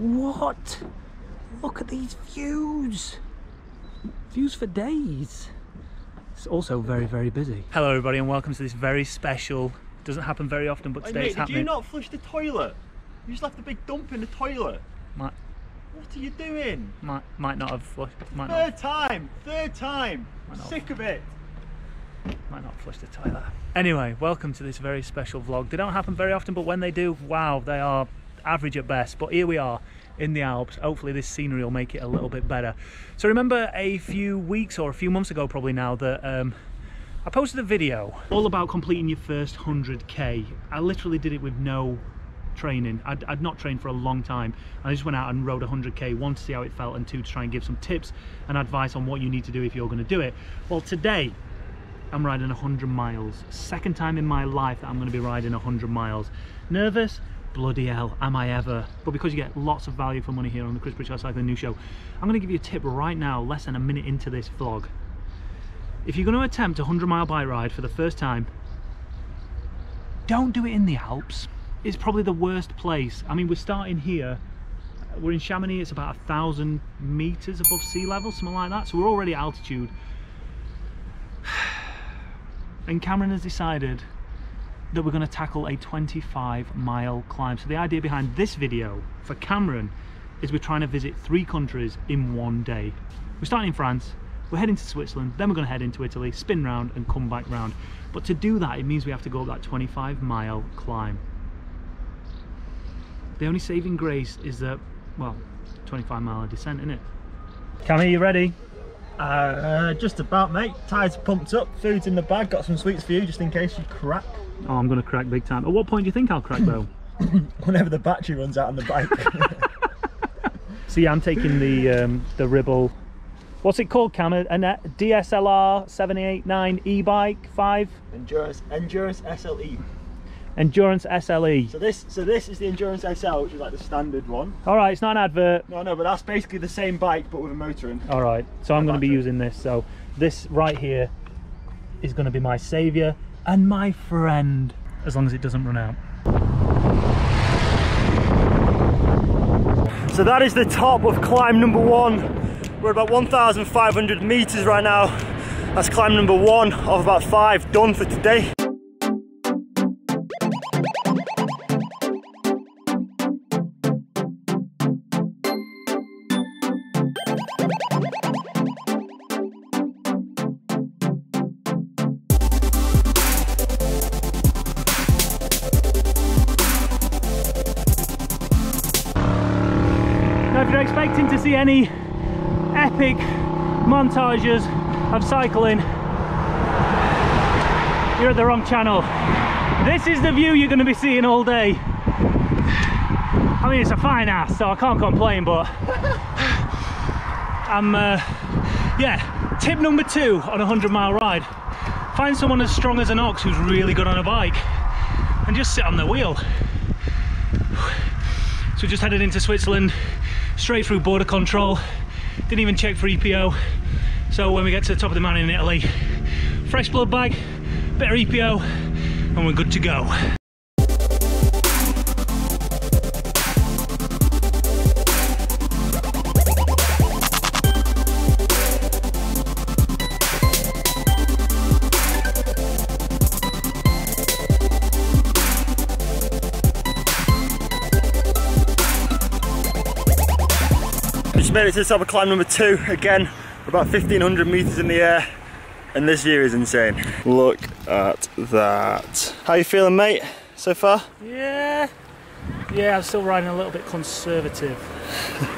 What? Look at these views. Views for days. It's also very, very busy. Hello everybody and welcome to this very special, doesn't happen very often, but today it's happening. Did you not flush the toilet? You just left a big dump in the toilet. Matt. What are you doing? Might not have flushed. Third time. Sick of it. Might not flush the toilet. Anyway, welcome to this very special vlog. They don't happen very often, but when they do, wow, they are average at best. But here we are in the Alps. Hopefully this scenery will make it a little bit better. So remember a few weeks or a few months ago probably now that I posted a video all about completing your first 100k. I literally did it with no training. I'd not trained for a long time. I just went out and rode 100k, one to see how it felt and two to try and give some tips and advice on what you need to do if you're going to do it. Well, today I'm riding 100 miles. Second time in my life that I'm going to be riding 100 miles. Nervous? Bloody hell, am I ever. But because you get lots of value for money here on the Chris Pritchard Cycling News Show, I'm going to give you a tip right now, less than a minute into this vlog. If you're going to attempt a 100 mile bike ride for the first time, don't do it in the Alps. It's probably the worst place. I mean, we're starting here. We're in Chamonix. It's about 1,000 meters above sea level, something like that. So we're already at altitude. And Cameron has decided that we're going to tackle a 25 mile climb. So the idea behind this video for Cameron is we're trying to visit 3 countries in one day. We're starting in France, we're heading to Switzerland, then we're going to head into Italy, spin round and come back round. But to do that, it means we have to go up that 25 mile climb. The only saving grace is that, well, 25 mile descent, isn't it? Cammy, you ready? Just about, mate. Tides pumped up, food's in the bag, got some sweets for you just in case you crack. Oh, I'm going to crack big time. At what point do you think I'll crack though? Whenever the battery runs out on the bike. So yeah, I'm taking the Ribble, what's it called, Cam? An DSLR 789 e-bike 5? Endurance SLE. Endurance SLE. So this is the Endurance SL, which is like the standard one. All right, it's not an advert. No, but that's basically the same bike, but with a motor in. All right, so I'm going to be using this. So this right here is going to be my saviour and my friend, as long as it doesn't run out. So that is the top of climb number 1. We're about 1,500 meters right now. That's climb number 1 of about 5 done for today. Expecting to see any epic montages of cycling, you're at the wrong channel. This is the view you're going to be seeing all day. I mean, it's a fine ass, so I can't complain, but I'm yeah, tip number 2 on a 100 mile ride: find someone as strong as an ox who's really good on a bike and just sit on the wheel. So just headed into Switzerland, straight through border control, didn't even check for EPO. So when we get to the top of the mountain in Italy, fresh blood bag, better EPO, and we're good to go. Made it to the top of climb number 2 again. We're about 1,500 meters in the air, and this view is insane. Look at that. How you feeling, mate? So far? Yeah. I'm still riding a little bit conservative.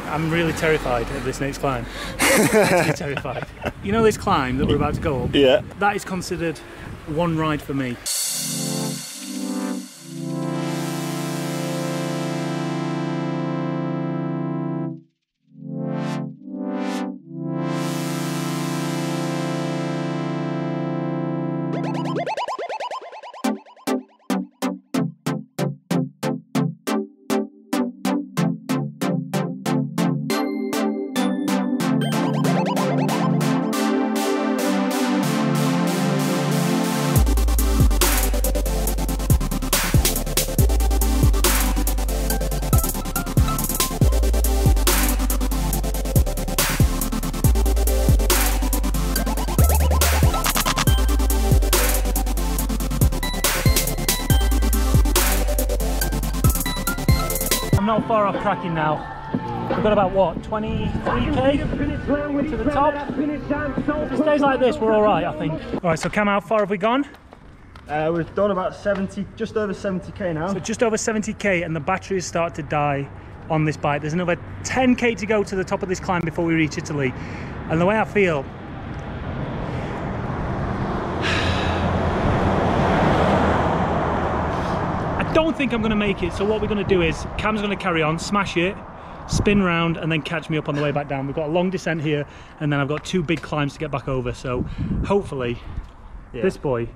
I'm really terrified of this next climb. I'm terrified. You know this climb that we're about to go up? Yeah. That is considered one ride for me. far off tracking now. We've got about, what, 23k to the top. If it stays like this, we're all right, I think. All right, so Cam, how far have we gone? We've done about 70, just over 70k now. So just over 70k, and the batteries start to die on this bike. There's another 10k to go to the top of this climb before we reach Italy. And the way I feel, I don't think I'm going to make it. So what we're going to do is Cam's going to carry on, smash it, spin round, and then catch me up on the way back down. We've got a long descent here, and then I've got two big climbs to get back over. So hopefully, yeah, this boy is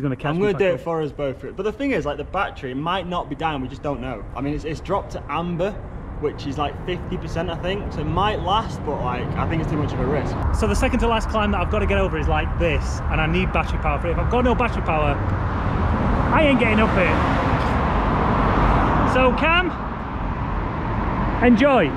going to catch me. I'm going to do it for us both. But the thing is, like, the battery might not be down. We just don't know. I mean, it's dropped to amber, which is like 50%, I think. So it might last, but like, I think it's too much of a risk. So the second to last climb that I've got to get over is like this, and I need battery power for it. If I've got no battery power, I ain't getting up here. So Cam, enjoy.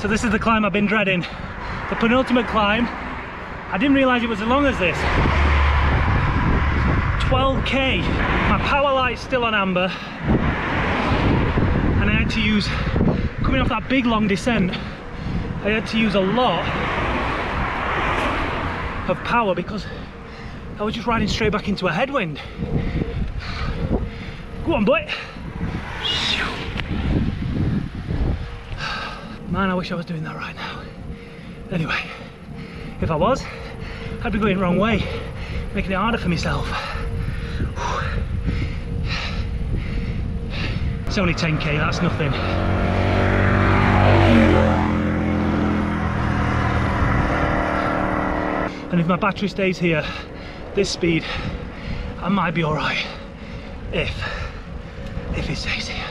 So this is the climb I've been dreading, the penultimate climb. I didn't realise it was as long as this. 12k. My power light's still on amber, and I had to use, coming off that big long descent, I had to use a lot of power because I was just riding straight back into a headwind. Go on, boy. Man, I wish I was doing that right now. Anyway, if I was, I'd be going the wrong way, making it harder for myself. It's only 10k, that's nothing. And if my battery stays here, this speed, I might be all right. If it stays here.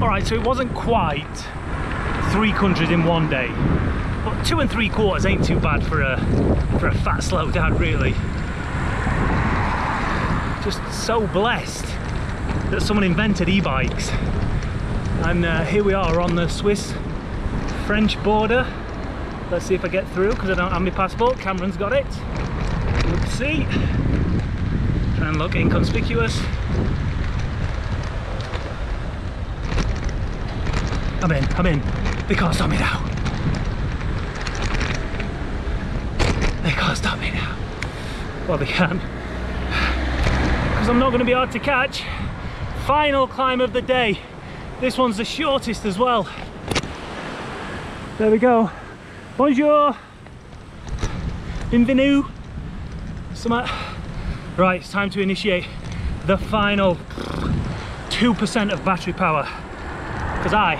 All right, so it wasn't quite 3 countries in one day, but 2 3/4 ain't too bad for a fat slow dad, really. Just so blessed that someone invented e-bikes, and here we are on the Swiss-French border. Let's see if I get through, because I don't have my passport. Cameron's got it. Let's see. Try and look inconspicuous. I'm in. They can't stop me now. They can't stop me now. Well, they can, because I'm not going to be hard to catch. Final climb of the day. This one's the shortest as well. There we go. Bonjour. Bienvenue. Summer. Right, it's time to initiate the final 2% of battery power, because I'm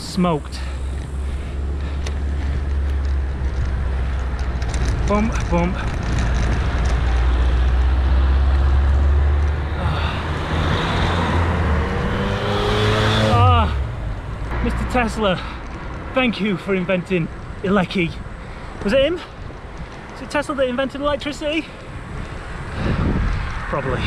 smoked. Bump, bump. Mr. Tesla, thank you for inventing Eleki. Was it him? Is it Tesla that invented electricity? Probably.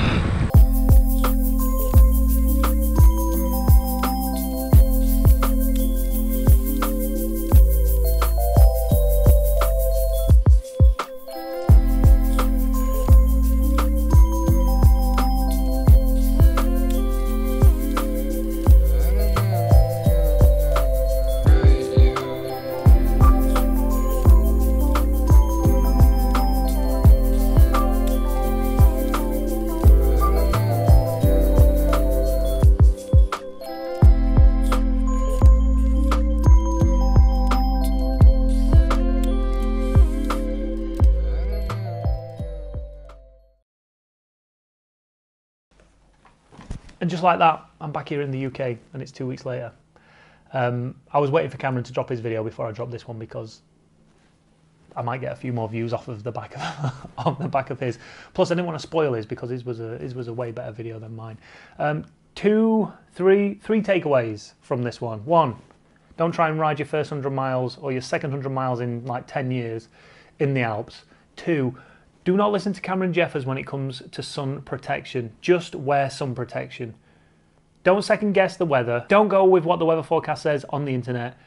And just like that, I'm back here in the UK and it's 2 weeks later. I was waiting for Cameron to drop his video before I dropped this one because I might get a few more views off of the back of on the back of his. Plus, I didn't want to spoil his because his was a way better video than mine. Three takeaways from this one. One, don't try and ride your first 100 miles or your second 100 miles in like 10 years in the Alps. Two, do not listen to Cameron Jeffers when it comes to sun protection. Just wear sun protection. Don't second guess the weather. Don't go with what the weather forecast says on the internet,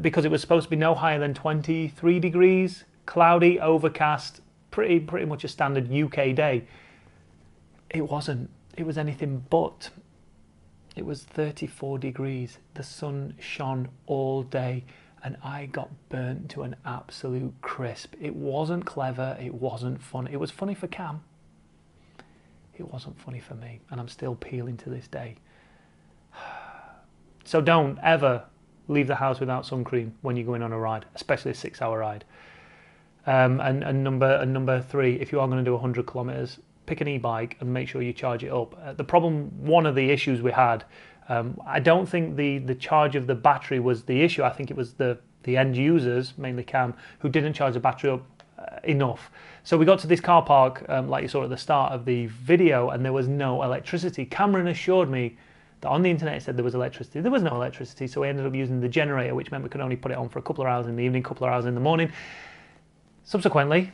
because it was supposed to be no higher than 23 degrees, cloudy, overcast, pretty much a standard UK day. It wasn't. It was anything but. It was 34 degrees. The sun shone all day and I got burnt to an absolute crisp. It wasn't clever. It wasn't fun. It was funny for Cam. It wasn't funny for me, and I'm still peeling to this day. So don't ever leave the house without sun cream when you're going on a ride, especially a 6-hour ride. And number three, if you are going to do 100 kilometers, pick an e-bike and make sure you charge it up. The problem, one of the issues we had, I don't think the charge of the battery was the issue. I think it was the end users, mainly Cam, who didn't charge the battery up enough. So we got to this car park, like you saw at the start of the video, and there was no electricity. Cameron assured me that on the internet it said there was electricity. There was no electricity, so we ended up using the generator, which meant we could only put it on for a couple of hours in the evening, a couple of hours in the morning. Subsequently,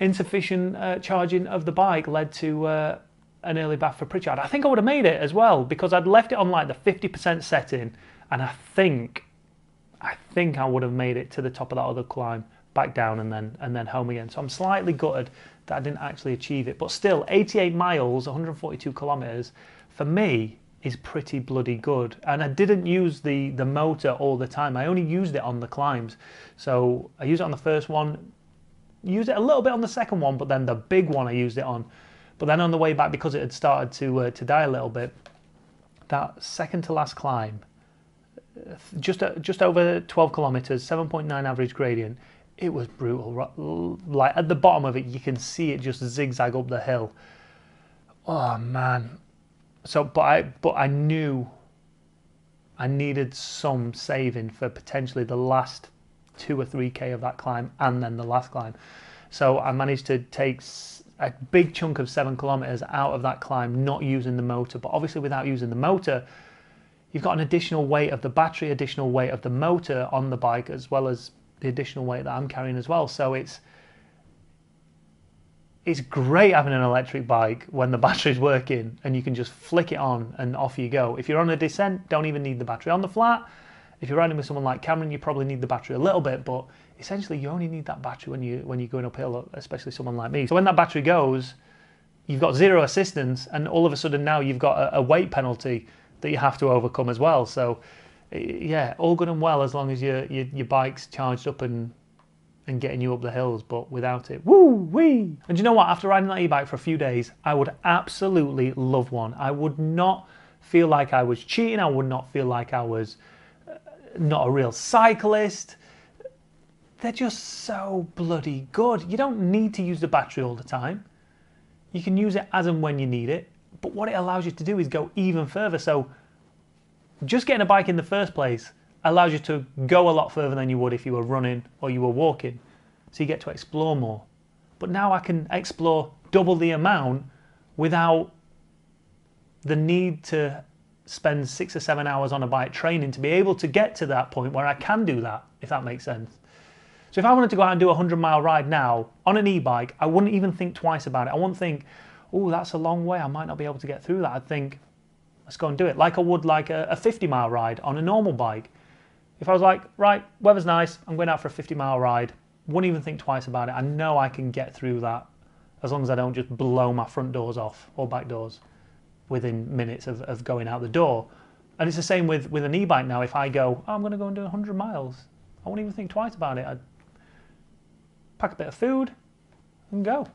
insufficient charging of the bike led to an early bath for Pritchard. I think I would have made it as well, because I'd left it on like the 50% setting, and I think I would have made it to the top of that other climb, back down and then home again. So I'm slightly gutted that I didn't actually achieve it, but still 88 miles, 142 kilometers for me is pretty bloody good. And I didn't use the motor all the time. I only used it on the climbs. So I used it on the first one, used it a little bit on the second one, but then the big one I used it on. But then on the way back, because it had started to die a little bit, that second to last climb, just over 12 kilometers, 7.9 average gradient, it was brutal. Like at the bottom of it, you can see it just zigzag up the hill. Oh man. So, but I knew I needed some saving for potentially the last 2 or 3K of that climb and then the last climb. So I managed to take a big chunk of 7 kilometers out of that climb, not using the motor. But obviously without using the motor, you've got an additional weight of the battery, additional weight of the motor on the bike, as well as the additional weight that I'm carrying as well. So it's great having an electric bike when the battery's working and you can just flick it on and off you go. If you're on a descent, don't even need the battery. On the flat, if you're riding with someone like Cameron, you probably need the battery a little bit, but essentially you only need that battery when you're going uphill, especially someone like me. So when that battery goes, you've got zero assistance, and all of a sudden now you've got a weight penalty that you have to overcome as well. So yeah, all good and well as long as your bike's charged up and getting you up the hills, but without it, woo-wee! And you know what? After riding that e-bike for a few days, I would absolutely love one. I would not feel like I was cheating. I would not feel like I was not a real cyclist. They're just so bloody good. You don't need to use the battery all the time. You can use it as and when you need it, but what it allows you to do is go even further. So just getting a bike in the first place allows you to go a lot further than you would if you were running or you were walking. So you get to explore more. But now I can explore double the amount without the need to spend 6 or 7 hours on a bike training to be able to get to that point where I can do that, if that makes sense. So if I wanted to go out and do a 100-mile ride now on an e-bike, I wouldn't even think twice about it. I wouldn't think, oh, that's a long way. I might not be able to get through that. I'd think, let's go and do it. Like I would like a 50-mile ride on a normal bike. If I was like, right, weather's nice, I'm going out for a 50-mile ride, wouldn't even think twice about it. I know I can get through that as long as I don't just blow my front doors off or back doors within minutes of going out the door. And it's the same with an e-bike now. If I go, oh, I'm going to go and do 100 miles, I won't even think twice about it. I'd pack a bit of food and go.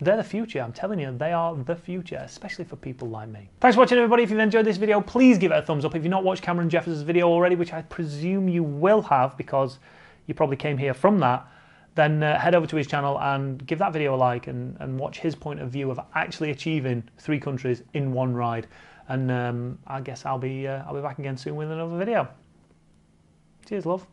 They're the future, I'm telling you, they are the future, especially for people like me. Thanks for watching, everybody. If you've enjoyed this video, please give it a thumbs up. If you've not watched Cameron Jeffers' video already, which I presume you will have because you probably came here from that, then head over to his channel and give that video a like and watch his point of view of actually achieving 3 countries in 1 ride. And I guess I'll be back again soon with another video. Cheers, love.